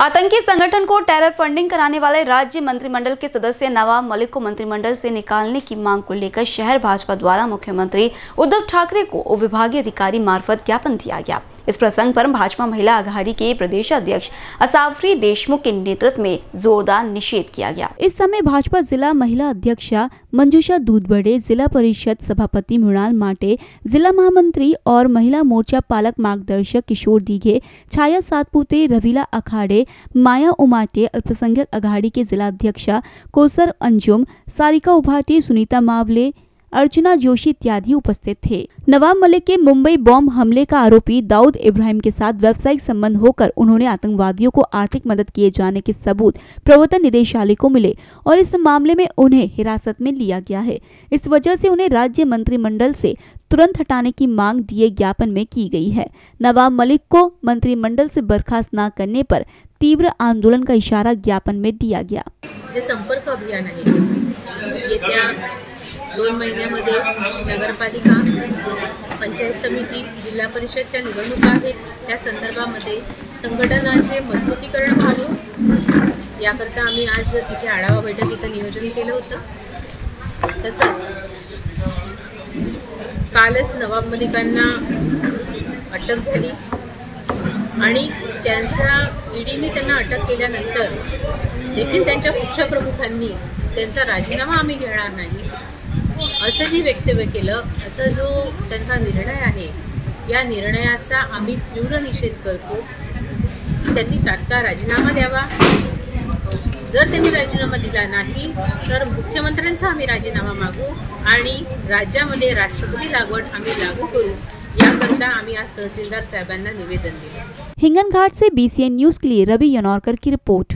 आतंकी संगठन को टेरर फंडिंग कराने वाले राज्य मंत्रिमंडल के सदस्य नवाब मलिक को मंत्रिमंडल से निकालने की मांग को लेकर शहर भाजपा द्वारा मुख्यमंत्री उद्धव ठाकरे को विभागीय अधिकारी मार्फत ज्ञापन दिया गया। इस प्रसंग पर भाजपा महिला आघाड़ी के प्रदेश अध्यक्ष असावरी देशमुख के नेतृत्व में जोरदार निषेध किया गया। इस समय भाजपा जिला महिला अध्यक्ष मंजुषा दूधबड़े, जिला परिषद सभापति मृणाल माटे, जिला महामंत्री और महिला मोर्चा पालक मार्गदर्शक किशोर दीघे, छाया सातपुते, रविला अखाड़े, माया उमाटे, अल्पसंख्यक आघाड़ी के जिला अध्यक्ष कोसर अंजुम, सारिका उभाटे, सुनीता मावले, अर्चना जोशी इत्यादि उपस्थित थे। नवाब मलिक के मुंबई बॉम्ब हमले का आरोपी दाऊद इब्राहिम के साथ व्यावसायिक संबंध होकर उन्होंने आतंकवादियों को आर्थिक मदद किए जाने के सबूत प्रवर्तन निदेशालय को मिले और इस मामले में उन्हें हिरासत में लिया गया है। इस वजह से उन्हें राज्य मंत्रिमंडल से तुरंत हटाने की मांग दिए ज्ञापन में की गई है। नवाब मलिक को मंत्रिमंडल से बर्खास्त न करने पर तीव्र आंदोलन का इशारा ज्ञापन में दिया गया। जे संपर्क अभियान है 2 महिन्यामध्ये नगरपालिका, पंचायत समिती, जिल्हा परिषदच्या निवडणुका आहेत, त्या संदर्भामध्ये संघटनाचे मजबूतीकरण व्हावं याकरता आम्ही आज इथे आढावा बैठकीचं नियोजन केलं होतं। तसंच कालच नवाब मलिकांना अटक झाली आणि त्यांचा ईडीने त्यांना अटक केल्यानंतर देखील त्यांच्या पक्ष प्रमुखांनी त्यांचा राजीनामा आम्ही घेणार नाही असं जी वक्तव्य केलं, असा जो त्यांचा निर्णय आहे या निर्णयाचा आम्ही तीव्र निषेध करतो। त्यांनी तात्काळ राजीनामा द्यावा। जर त्यांनी राजीनामा दिला नाही तर मुख्यमंत्र्यांचा आम्ही राजीनामा मागू आणि राज्यामध्ये राष्ट्रपती लागवड आम्ही लागू करू याकरता आम्ही आज तहसीलदार साहेबांना निवेदन दिले। हिंगणघाट से BCN न्यूज़ के लिए रवि यनौरकर की रिपोर्ट।